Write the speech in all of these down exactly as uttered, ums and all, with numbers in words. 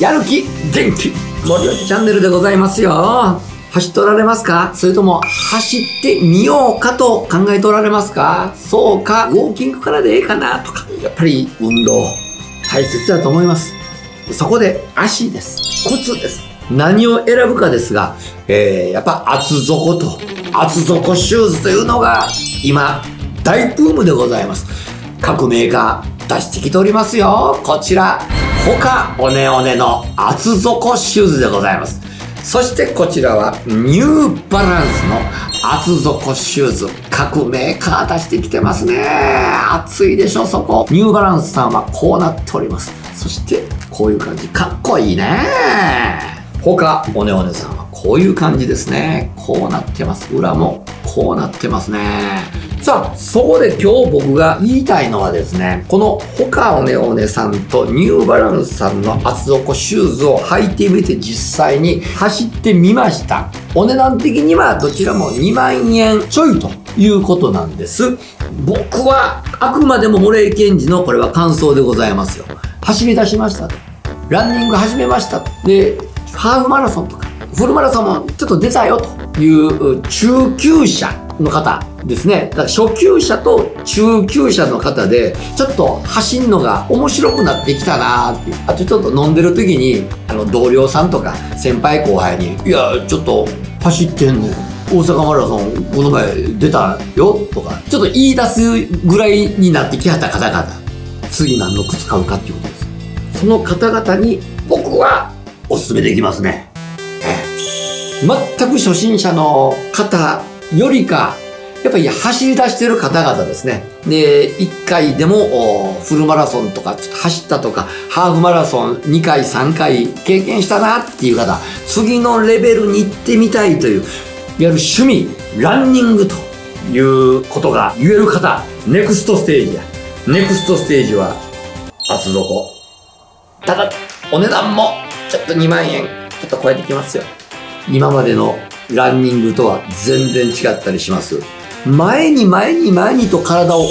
やる気元気森脇チャンネルでございますよ。走っておられますか？それとも走ってみようかと考えておられますか？そうか、ウォーキングからでええかなとか。やっぱり運動大切だと思います。そこで足です、靴です。何を選ぶかですが、えー、やっぱ厚底と厚底シューズというのが今大ブームでございます。各メーカー出してきておりますよ。こちらほかおねおねの厚底シューズでございます。そしてこちらはニューバランスの厚底シューズ。各メーカー出してきてますね。暑いでしょ、そこ。ニューバランスさんはこうなっております。そしてこういう感じ、かっこいいね。ほかおねおねさんはこういう感じですね。こうなってます。裏もこうなってますね。さあ、そこで今日僕が言いたいのはですね、このほかおねおねさんとニューバランスさんの厚底シューズを履いてみて実際に走ってみました。お値段的にはどちらもにまんえんちょいということなんです。僕はあくまでも森脇健児のこれは感想でございますよ。走り出しましたと。ランニング始めました。で、ハーフマラソンとかフルマラソンもちょっと出たよという中級者の方ですね。だから初級者と中級者の方でちょっと走るのが面白くなってきたなーっていう。あとちょっと飲んでる時にあの同僚さんとか先輩後輩に「いやちょっと走ってんの大阪マラソンこの前出たよ」とかちょっと言い出すぐらいになってきはった方々、次何の靴買うかっていうことです。その方々に僕はおすすめできますね。全く初心者の方よりか、やっぱり走り出してる方々ですね。で、いっかいでもフルマラソンとか走ったとか、ハーフマラソンにかいさんかい経験したなっていう方、次のレベルに行ってみたいという、いわゆる趣味、ランニングということが言える方、ネクストステージや。ネクストステージは厚底。ただ、お値段もちょっとにまんえん、ちょっと超えてきますよ。今までのランニングとは全然違ったりします。前に前に前にと体を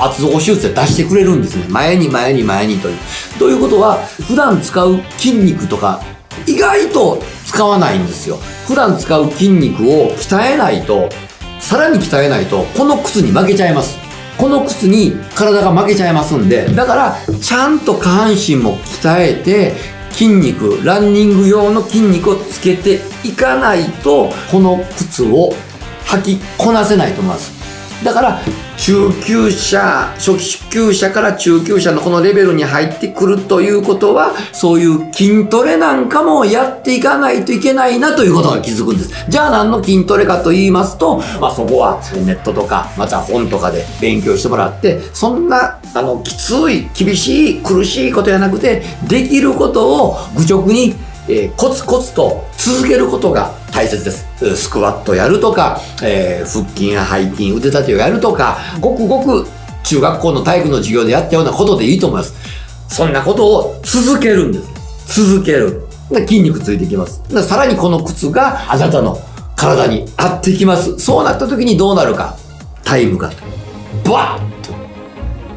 厚底シューズで出してくれるんですね。前に前に前にという。ということは、普段使う筋肉とか、意外と使わないんですよ。普段使う筋肉を鍛えないと、さらに鍛えないと、この靴に負けちゃいます。この靴に体が負けちゃいますんで、だから、ちゃんと下半身も鍛えて、筋肉、ランニング用の筋肉をつけていかないと、この靴を履きこなせないと思います。だから、中級者、初級者から中級者のこのレベルに入ってくるということは、そういう筋トレなんかもやっていかないといけないなということが気づくんです。じゃあ何の筋トレかと言いますと、まあそこはネットとか、また本とかで勉強してもらって、そんな、あの、きつい、厳しい、苦しいことじゃなくて、できることを愚直に、えー、コツコツと続けることが大切です。スクワットやるとか、えー、腹筋や背筋、腕立てをやるとか、ごくごく中学校の体育の授業でやったようなことでいいと思います。そんなことを続けるんです。続ける。筋肉ついてきます。さらにこの靴があなたの体に合ってきます。そうなった時にどうなるか。タイムが、バーッと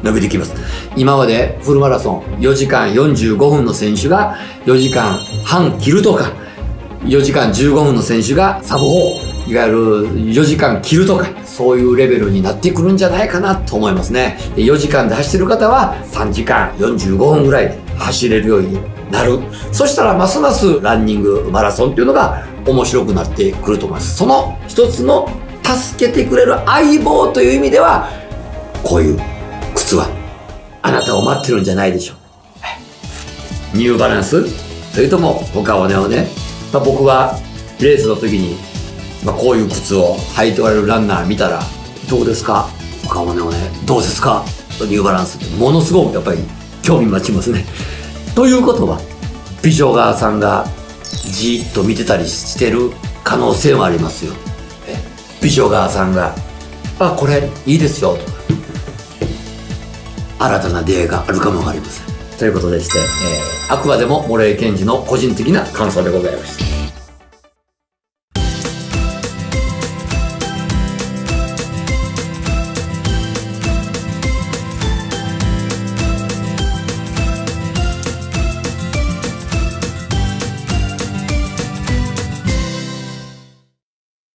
伸びてきます。今までフルマラソンよじかんよんじゅうごふんの選手がよじかんはん切るとか、よじかんじゅうごふんの選手がサブよん、いわゆるよじかん切るとか、そういうレベルになってくるんじゃないかなと思いますね。よじかんで走ってる方はさんじかんよんじゅうごふんぐらいで走れるようになる。そしたらますますランニングマラソンっていうのが面白くなってくると思います。その一つの助けてくれる相棒という意味では、こういう靴はあなたを待ってるんじゃないでしょうか。ニューバランス、それともほかおねおね。まあ、僕はレースの時に、まあ、こういう靴を履いておられるランナー見たら、どうですかほかおねおね、どうですかニューバランスって、ものすごくやっぱり興味持ちますね。ということは、美女川さんがじーっと見てたりしてる可能性もありますよ。美女川さんが、あ、これいいですよとか、新たな出会いがあるかもわかりません。ということでして、えー、あくまでも森脇健児の個人的な感想でございました。